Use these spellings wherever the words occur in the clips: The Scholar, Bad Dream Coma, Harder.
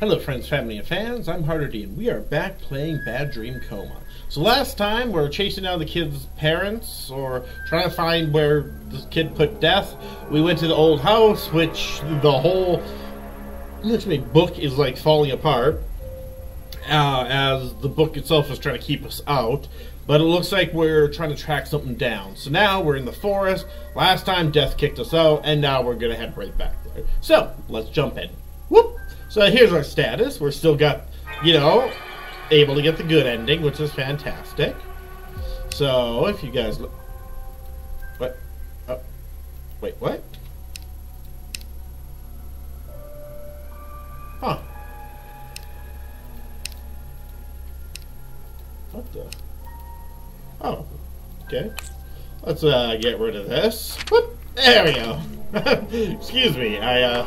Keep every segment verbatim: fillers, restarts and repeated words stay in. Hello friends, family, and fans. I'm Harder, and we are back playing Bad Dream Coma. So last time, we were chasing down the kid's parents, or trying to find where this kid put death. We went to the old house, which the whole looks me book is like falling apart, uh, as the book itself is trying to keep us out. But it looks like we're trying to track something down. So now we're in the forest. Last time, death kicked us out, and now we're going to head right back there. So, let's jump in. Whoop! So here's our status. We're still got, you know, able to get the good ending, which is fantastic. So if you guys look, what? Oh, wait, what? Huh? What the? Oh, okay. Let's uh, get rid of this. Whoop! There we go. Excuse me. I uh,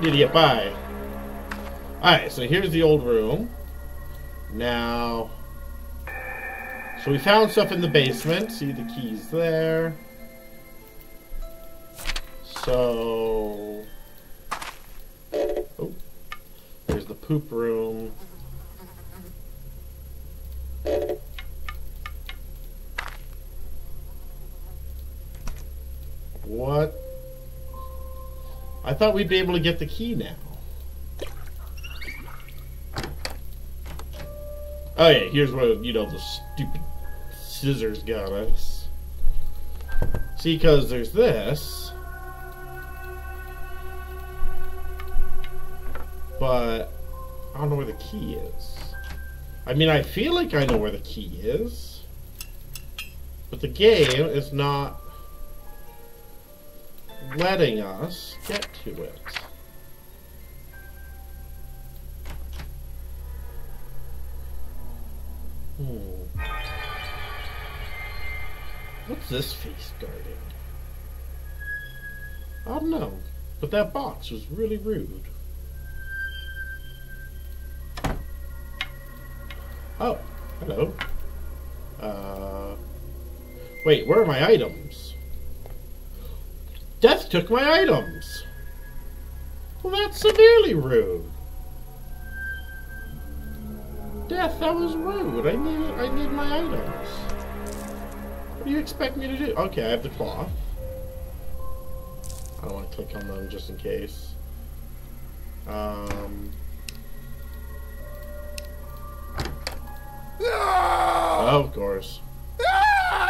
need to get by. Alright, so here's the old room. Now, so we found stuff in the basement. See the keys there. So, oh, there's the poop room. What? I thought we'd be able to get the key now. Oh yeah, here's where, you know, the stupid scissors got us. See, because there's this. But I don't know where the key is. I mean, I feel like I know where the key is. But the game is not letting us get to it. Hmm. What's this face guarding? I don't know, but that box was really rude. Oh, hello. Uh, wait, where are my items? Death took my items! Well, that's severely rude. Death, that was rude. I need, I need my items. What do you expect me to do? Okay, I have the cloth. I don't want to click on them just in case. Um. No! Oh, of course. Ah!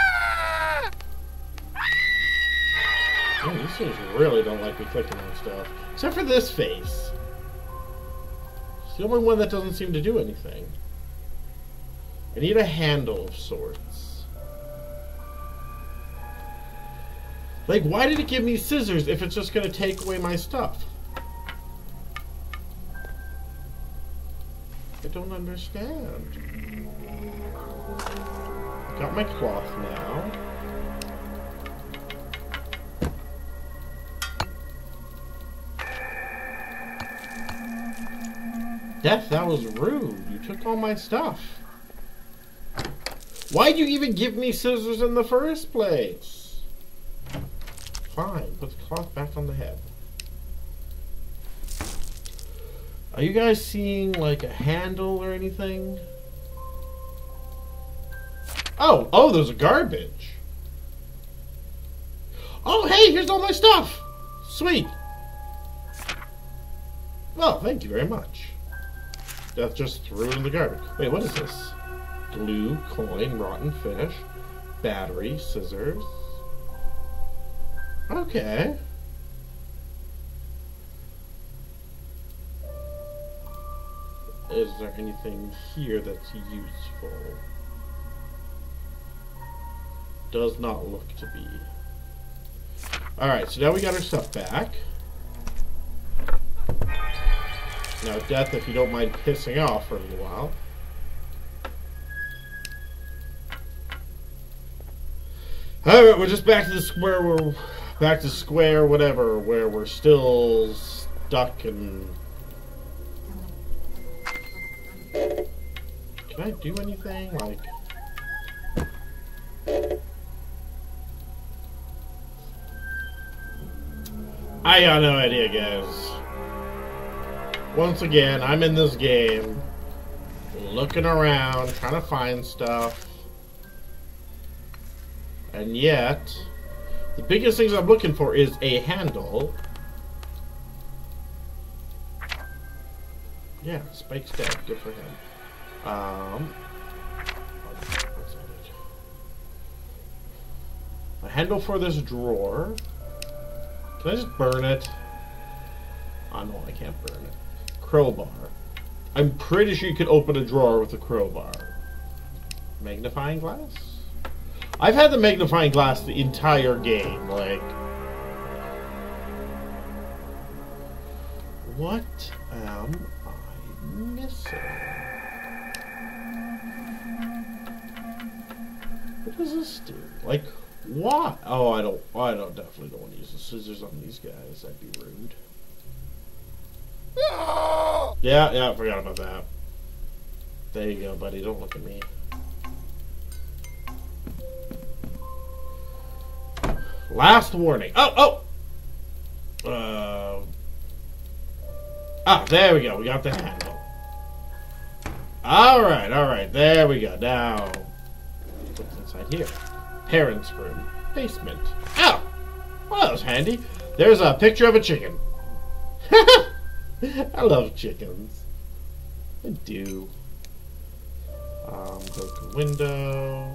Man, these things really don't like me clicking on stuff. Except for this face. It's the only one that doesn't seem to do anything. I need a handle of sorts. Like, why did it give me scissors if it's just going to take away my stuff? I don't understand. Got my cloth now. Death, that was rude. You took all my stuff. Why'd you even give me scissors in the first place? Fine, put the cloth back on the head. Are you guys seeing like a handle or anything? Oh, oh, there's a garbage. Oh, hey, here's all my stuff. Sweet. Well, thank you very much. Death just threw it in the garbage. Wait, what is this? Glue, coin, rotten fish, battery, scissors. Okay. Is there anything here that's useful? Does not look to be. Alright, so now we got our stuff back. Now, Death, if you don't mind pissing off for a little while. Alright, we're just back to the square where back to square whatever, where we're still stuck and... Can I do anything? Like... I got no idea, guys. once again, I'm in this game, looking around, trying to find stuff. And yet, the biggest things I'm looking for is a handle. Yeah, Spike's dead. Good for him. Um, a handle for this drawer. Can I just burn it? Oh no, I can't burn it. Crowbar. I'm pretty sure you could open a drawer with a crowbar. Magnifying glass? I've had the magnifying glass the entire game, like... What am I missing? What does this do? Like, what? Oh, I don't... I don't definitely don't want to use the scissors on these guys. That'd be rude. No! Yeah, yeah, I forgot about that. There you go, buddy. Don't look at me. Last warning. Oh, oh! Uh, ah, there we go. We got the handle. Alright, alright. There we go. Now, what's inside here? Parents' room. Basement. Ow! Well, that was handy. There's a picture of a chicken. I love chickens. I do. Um, go to the window.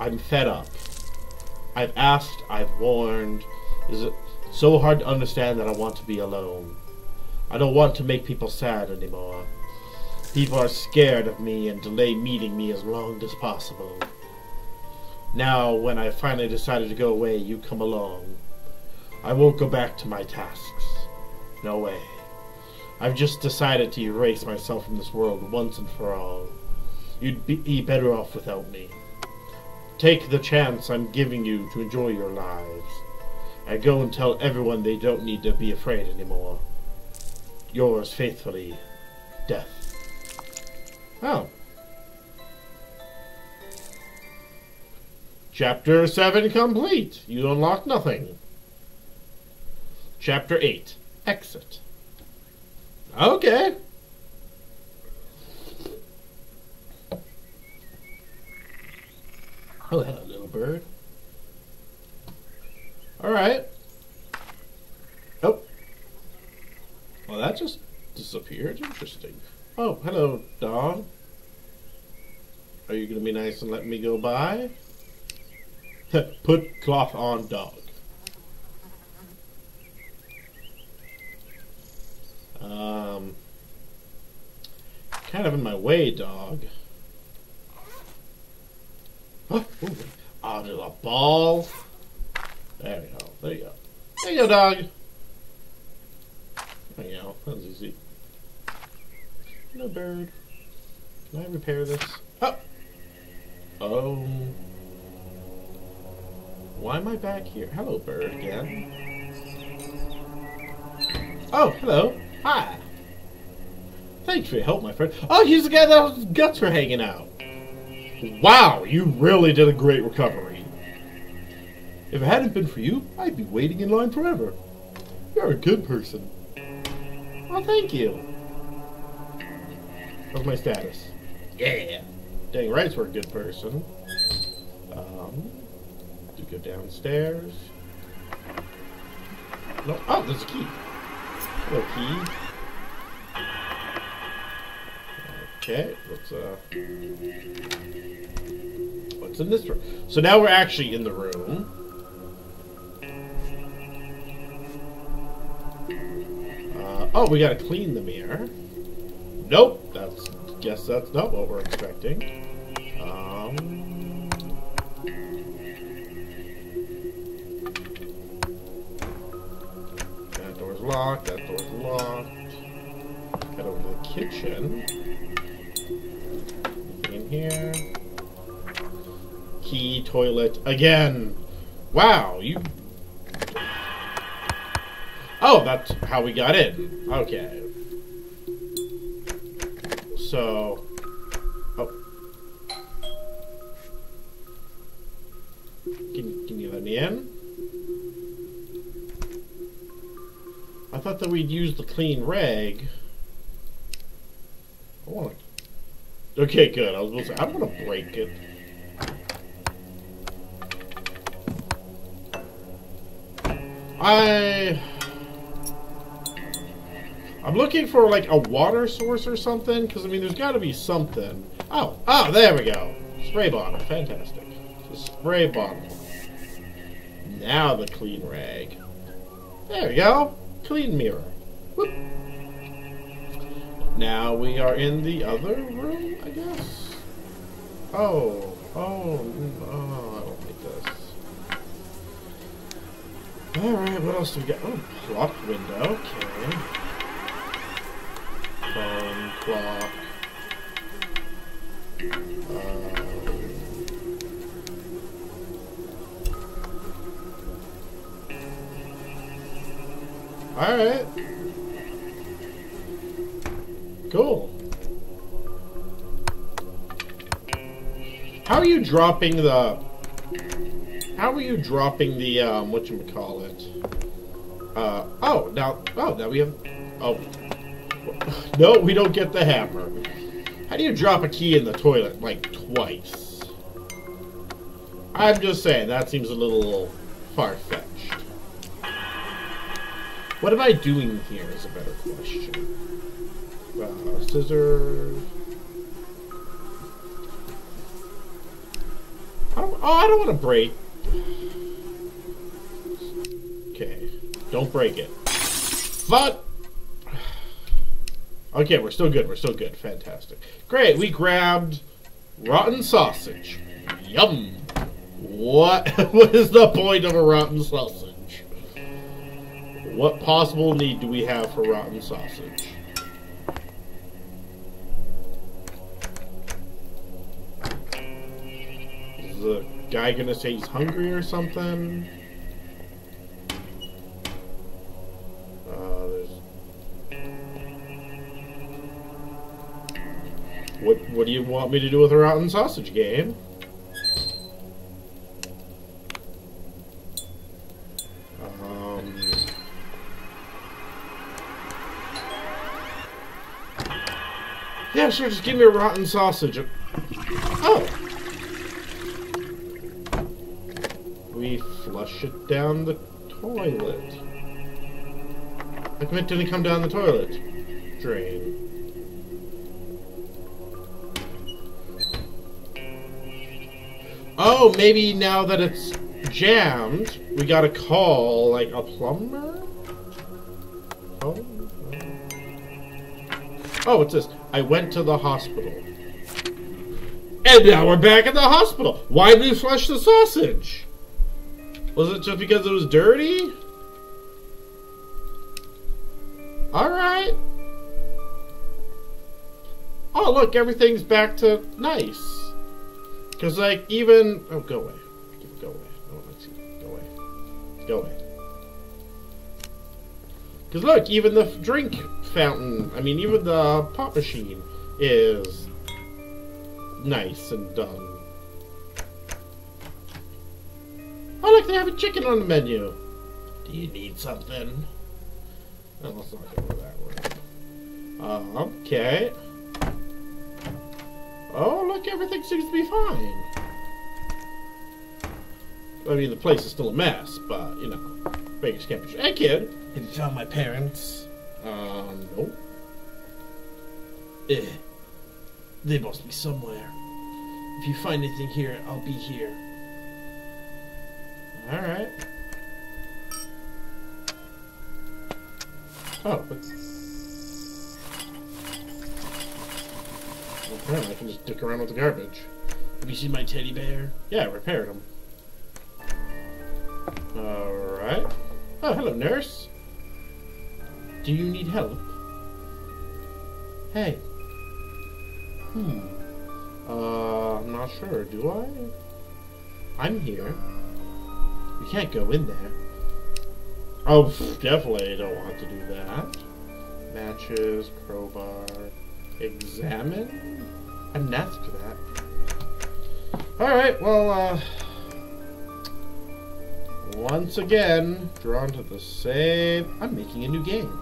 I'm fed up. I've asked, I've warned. Is it so hard to understand that I want to be alone? I don't want to make people sad anymore. People are scared of me and delay meeting me as long as possible. Now, when I finally decided to go away, you come along. I won't go back to my tasks. No way. I've just decided to erase myself from this world once and for all. You'd be better off without me. Take the chance I'm giving you to enjoy your lives. And go and tell everyone they don't need to be afraid anymore. Yours faithfully, Death. Oh. Chapter seven complete. You unlock nothing. Chapter eight. Exit. Okay. Oh, hello, little bird. Alright. Oh. Well, that just disappeared. Interesting. Oh, hello, dog. Are you going to be nice and let me go by? Put cloth on, dog. Um, kind of in my way, dog. Oh, ooh, oh, there's a ball. There you go. There you go. There you go, dog. There you go. That was easy. No bird. Can I repair this? Oh. Oh. Why am I back here? Hello, bird again. Oh, hello. Hi. Thanks for your help, my friend. Oh, he's the guy that his guts were hanging out. Wow, you really did a great recovery. If it hadn't been for you, I'd be waiting in line forever. You're a good person. Well, thank you. What's my status? Yeah. Dang right, we're a good person. Um, do go downstairs. No. Oh, there's a key. Okay. Okay, let's uh what's in this room? So now we're actually in the room. Uh, oh, we gotta clean the mirror. Nope, that's guess that's not what we're expecting. Um That door's locked, that door's locked. Head over to the kitchen. Here. Key, toilet, again. Wow, you... Oh, that's how we got in. Okay. So... Oh. Can, can you let me in? I thought that we'd use the clean rag. I wanna... Okay, good. I was going to say, I don't want to break it. I... I'm looking for, like, a water source or something, because, I mean, there's got to be something. Oh, oh, there we go. Spray bottle. Fantastic. It's a spray bottle. Now the clean rag. There we go. Clean mirror. Whoop. Now we are in the other room, I guess? Oh. Oh. Oh, I don't like this. Alright, what else do we got? Oh, clock window. Okay. Phone, clock. Um. Alright. Cool. How are you dropping the... How are you dropping the, um, whatchamacallit? Uh, oh, now, oh, now we have... Oh. No, we don't get the hammer. How do you drop a key in the toilet, like, twice? I'm just saying, that seems a little far-fetched. What am I doing here is a better question. Uh, scissors. I don't, oh, I don't want to break. Okay, don't break it. But okay, we're still good. We're still good. Fantastic. Great. We grabbed rotten sausage. Yum. What? What is the point of a rotten sausage? What possible need do we have for rotten sausage? The guy gonna say he's hungry or something? Uh, there's... What what do you want me to do with a rotten sausage game? Um. Yeah, sure, just give me a rotten sausage. Oh. We flush it down the toilet. Like, it didn't come down the toilet. Drain. Oh, maybe now that it's jammed, we gotta call, like, a plumber? Oh. Oh, what's this? I went to the hospital. And now we're back at the hospital! Why did we flush the sausage? Was it just because it was dirty? Alright. Oh, look, everything's back to nice. Because, like, even... Oh, go away. Go away. No one likes you. Go away. Go away. Because, look, even the drink fountain, I mean, even the pop machine is nice and done. Oh, look, they have a chicken on the menu. Do you need something? No, let's not go that way. Uh, okay. Oh, look, everything seems to be fine. I mean, the place is still a mess, but, you know, Vegas can't be sure. Hey, kid. Can you tell my parents? Uh, no. Eh. They must be somewhere. If you find anything here, I'll be here. Alright. Oh, but... Apparently I can just dick around with the garbage. Have you seen my teddy bear? Yeah, I repaired him. Alright. Oh, hello, nurse. Do you need help? Hey. Hmm. Uh, I'm not sure. Do I? I'm here. You can't go in there. Oh, definitely don't want to do that. Matches, crowbar, examine? I'm not for that. Alright, well, uh... once again drawn to the same. I'm making a new game.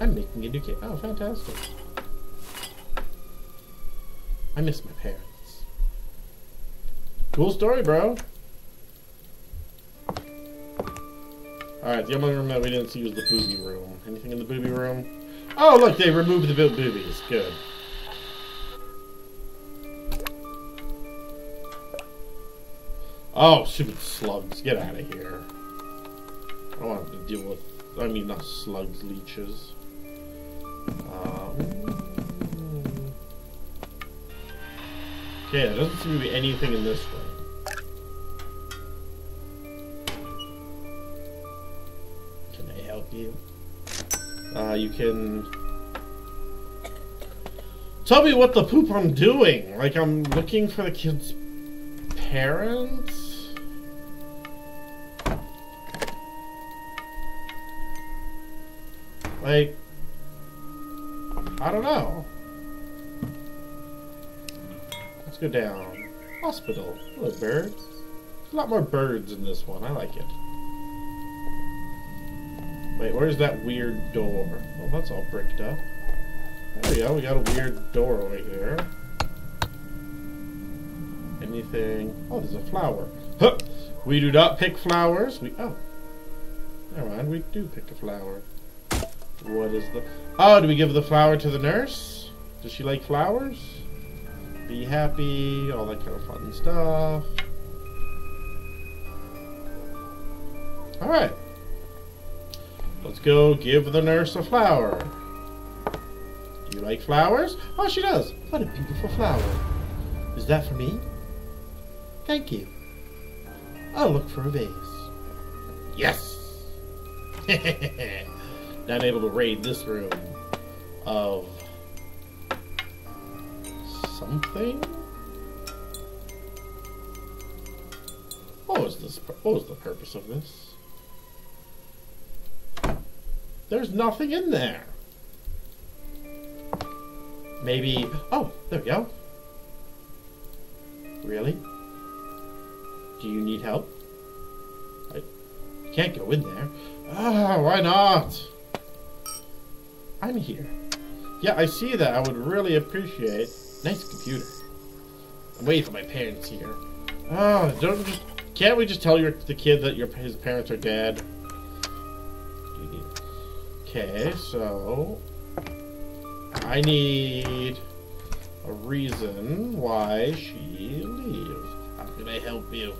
I'm making a new game. Oh, fantastic. I miss my parents. Cool story, bro. Alright, the only room that we didn't see was the booby room. Anything in the booby room? Oh, look, they removed the boobies. Good. Oh, stupid slugs. Get out of here. I don't want to deal with... I mean, not slugs, leeches. Um... Okay, there doesn't seem to be anything in this room. Can I help you? Uh, you can... Tell me what the poop I'm doing! Like, I'm looking for the kids' parents? Like, I don't know. Let's go down. Hospital. Hello, bird. There's a lot more birds in this one. I like it. Wait, where's that weird door? Well, that's all bricked up. There we go. We got a weird door over here. Anything? Oh, there's a flower. Huh. We do not pick flowers. We oh, never mind. We do pick a flower. What is the... Oh, do we give the flower to the nurse? Does she like flowers? Be happy, all that kind of fun stuff. Alright. Let's go give the nurse a flower. Do you like flowers? Oh, she does. What a beautiful flower. Is that for me? Thank you. I'll look for a vase. Yes! Hehehehe. Not able to raid this room of something. What was this? What was the purpose of this? There's nothing in there. Maybe. Oh, there we go. Really? Do you need help? I can't go in there. Ah, why not? I'm here. Yeah, I see that. I would really appreciate... Nice computer. I'm waiting for my parents here. Oh, don't just... Can't we just tell your the kid that your his parents are dead? Okay, so... I need... a reason why she leaves. How can I help you?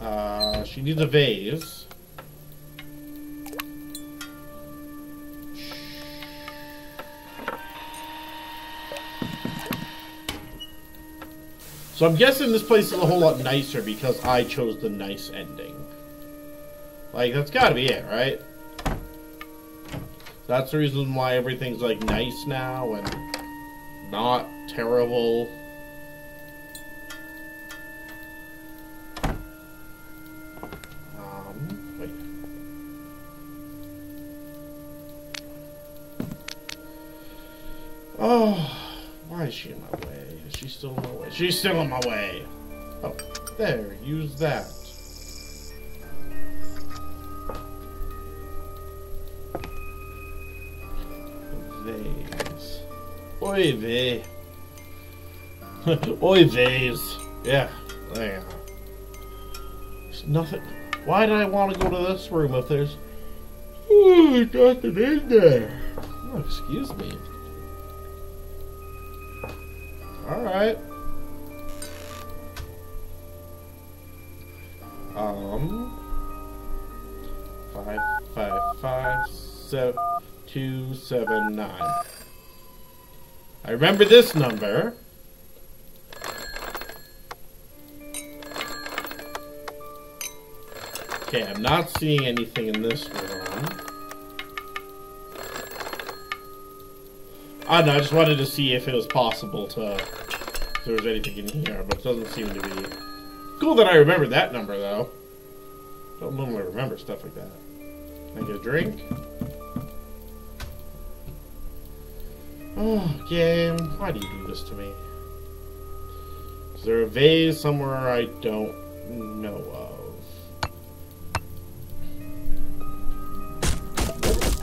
Uh, she needs a vase. So I'm guessing this place is a whole lot nicer because I chose the nice ending. Like, that's gotta be it, right? That's the reason why everything's, like, nice now and not terrible. Um, wait. Oh, why is she in my way? She's still in my way. She's still in my way. Oh, there. Use that. Vase. Oy vey. Oy vase. Yeah. There. There's nothing. Why did I want to go to this room if there's... Ooh, nothing in there. Oh, excuse me. Alright. Um. Five, five, five, seven, two, seven, nine. I remember this number. Okay, I'm not seeing anything in this room. I don't know, I just wanted to see if it was possible to, if there was anything in here, but it doesn't seem to be. Cool that I remember that number, though. Don't normally remember stuff like that. Can I get a drink? Oh, game, why do you do this to me? Is there a vase somewhere I don't know of?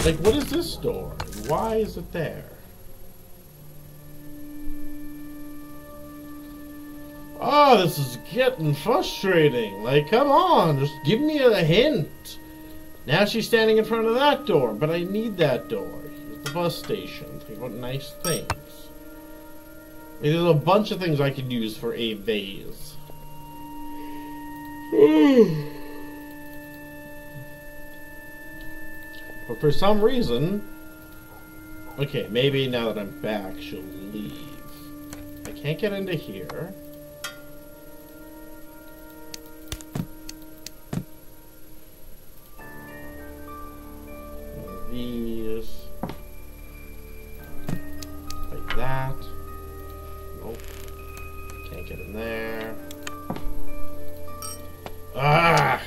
Like, what is this door? Why is it there? Oh, this is getting frustrating. Like, come on, just give me a hint. Now she's standing in front of that door, but I need that door. Here's the bus station. Think about nice things. Like, there's a bunch of things I could use for a vase. But for some reason... Okay, maybe now that I'm back, she'll leave. I can't get into here. These. Like that. Nope. Can't get in there. Ah!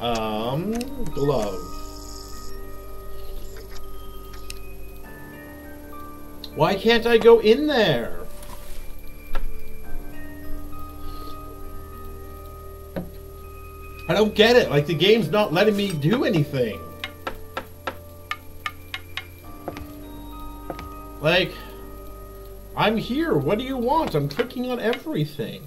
Um, glove. Why can't I go in there? I don't get it. Like, the game's not letting me do anything. Like, I'm here. What do you want? I'm clicking on everything.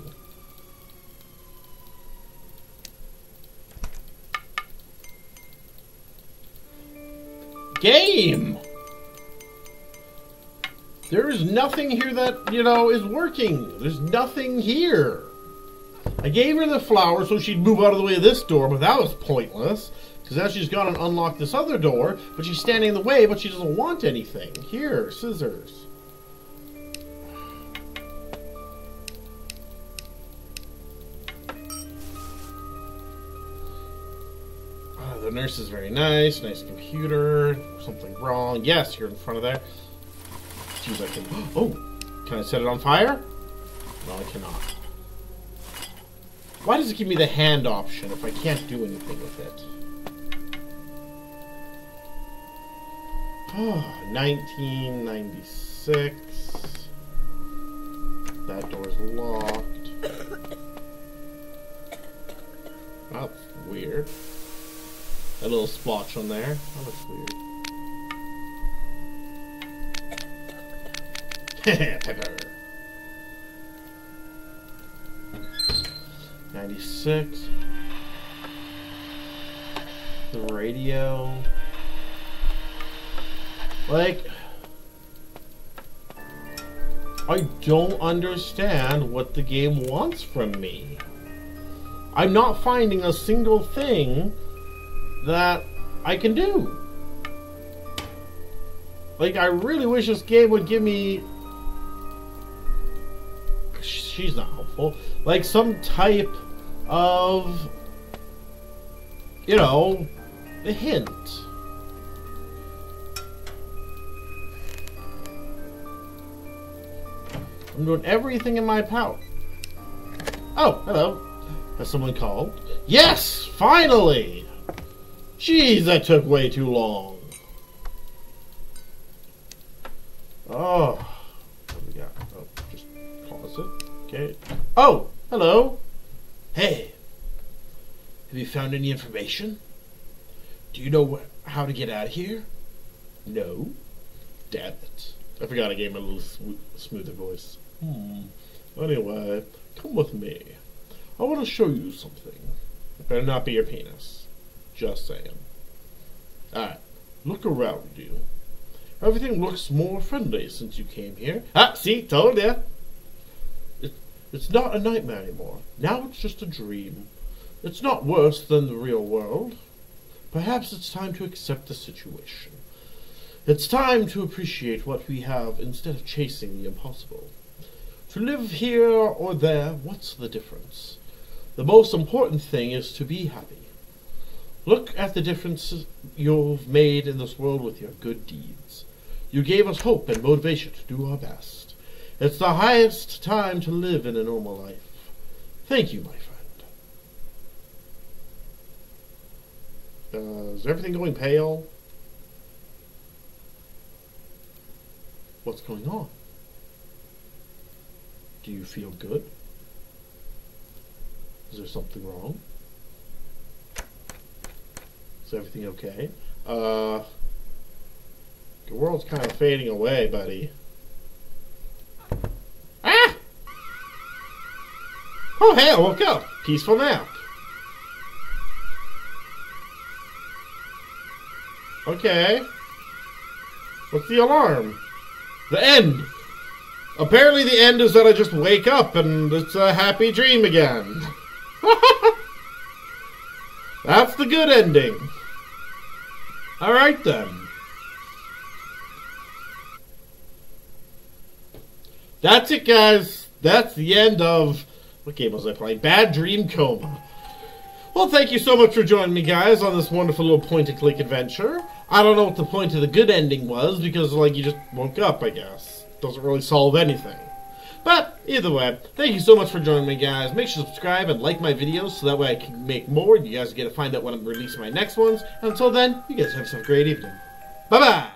Game! There is nothing here that, you know, is working. There's nothing here. I gave her the flower so she'd move out of the way of this door, but that was pointless. Because now she's gone and unlocked this other door, but she's standing in the way, but she doesn't want anything. Here, scissors. Oh, the nurse is very nice. Nice computer. Something wrong. Yes, you're in front of there. Jeez, I can... Oh! Can I set it on fire? No, I cannot. Why does it give me the hand option if I can't do anything with it? Oh, nineteen ninety-six. That door's locked. That's weird. That little splotch on there. That looks weird. Pepper. ninety-six. The radio. Like, I don't understand what the game wants from me. I'm not finding a single thing that I can do. Like, I really wish this game would give me... She's not helpful. Like, some type of, you know, a hint. I'm doing everything in my power. Oh, hello. Has someone called? Yes, finally! Jeez, that took way too long. Oh, what do we got? Oh, just pause it. Okay. Oh, hello. Hey, have you found any information? Do you know wh how to get out of here? No. Damn it! I forgot I gave him a little sm smoother voice. Hmm. Anyway, come with me. I want to show you something. It better not be your penis. Just saying. All right. Look around you. Everything looks more friendly since you came here. Ah, see, told ya. It's not a nightmare anymore. Now it's just a dream. It's not worse than the real world. Perhaps it's time to accept the situation. It's time to appreciate what we have instead of chasing the impossible. To live here or there, what's the difference? The most important thing is to be happy. Look at the differences you've made in this world with your good deeds. You gave us hope and motivation to do our best. It's the highest time to live in a normal life. Thank you, my friend. Uh, is everything going pale? What's going on? Do you feel good? Is there something wrong? Is everything okay? Uh, The world's kind of fading away, buddy. Ah! Oh, hey, I woke up. Peaceful nap. Okay. What's the alarm? The end! Apparently the end is that I just wake up and it's a happy dream again. That's the good ending. Alright then. That's it, guys. That's the end of... What game was I playing? Bad Dream Coma. Well, thank you so much for joining me, guys, on this wonderful little point-and-click adventure. I don't know what the point of the good ending was, because, like, you just woke up, I guess. Doesn't really solve anything. But, either way, thank you so much for joining me, guys. Make sure to subscribe and like my videos, so that way I can make more. You guys get to find out when I'm releasing my next ones. And until then, you guys have some great evening. Bye-bye!